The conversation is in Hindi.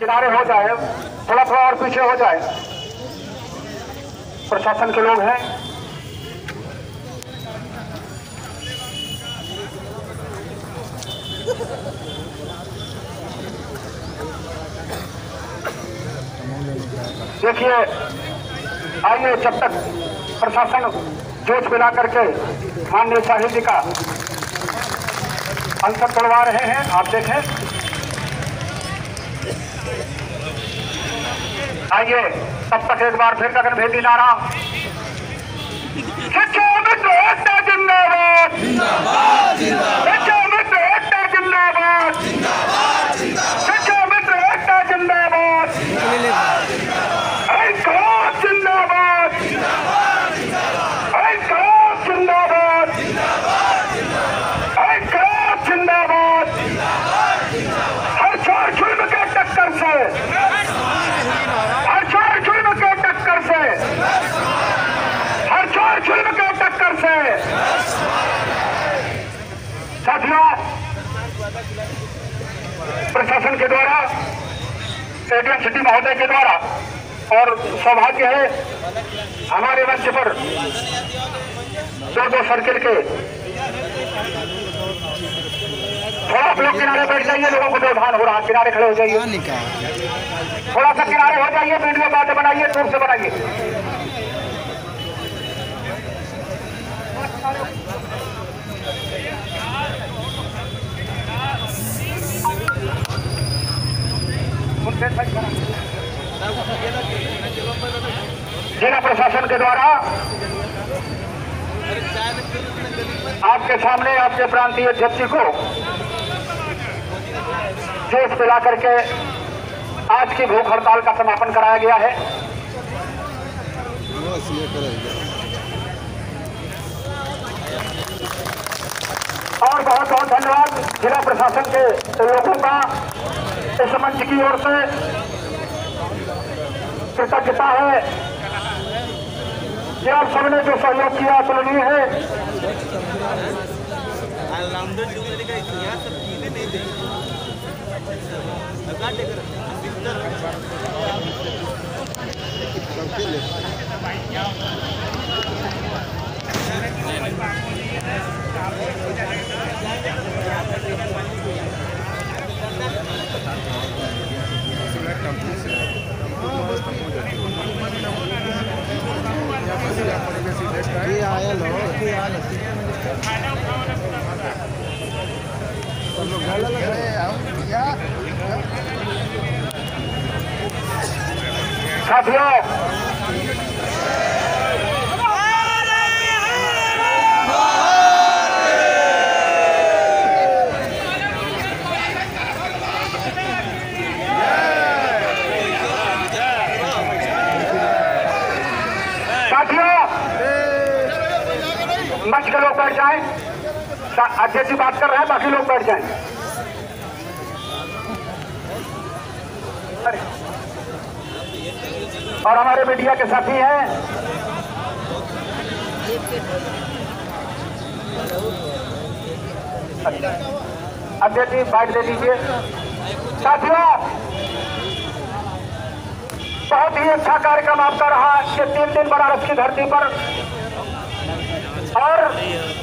किनारे हो जाए, थोड़ा थोड़ा और पीछे हो जाए। प्रशासन के लोग हैं, देखिए आइए जब तक प्रशासन जोश मिला करके माननीय शाही जी का अंतर करवा रहे हैं। आप देखें, आइए तब तक एक बार फिर गगन भेदी नारा जिंदाबाद जिंदाबाद जिंदाबाद जिंदाबाद जिंदाबाद जिंदाबाद जिंदाबाद हर चार जुल्म के टक्कर से, हर चोर जुल्म के टक्कर से। साथियों, प्रशासन के द्वारा, एडीएम सिटी महोदय के द्वारा, और सौभाग्य है हमारे मंच पर दो सर्किल के। थोड़ा आप लोग किनारे बैठ जाइए, लोगों को व्यवधान हो रहा, किनारे खड़े हो जाइए, थोड़ा सा किनारे हो जाइए। वीडियो बातें बनाइए, दूर से बनाइए। जिला प्रशासन के द्वारा आपके सामने आपके प्रांतीय अध्यक्ष जी को जोश पिला करके आज की भूख हड़ताल का समापन कराया गया है। और बहुत बहुत धन्यवाद जिला प्रशासन के लोगों का, इस मंच की ओर से कृतज्ञता है कि आप सबने जो सहयोग किया अतुलनीय है। साथियों, मंच के लोग बैठ जाएं। अध्यक्ष जी बात कर रहे हैं, बाकी लोग बैठ जाएं। और हमारे मीडिया के साथी हैं, अध्यक्ष जी बाइट दे दीजिए। साथियों, बहुत ही अच्छा कार्यक्रम आपका रहा कि 3 दिन बनारस की धरती पर, और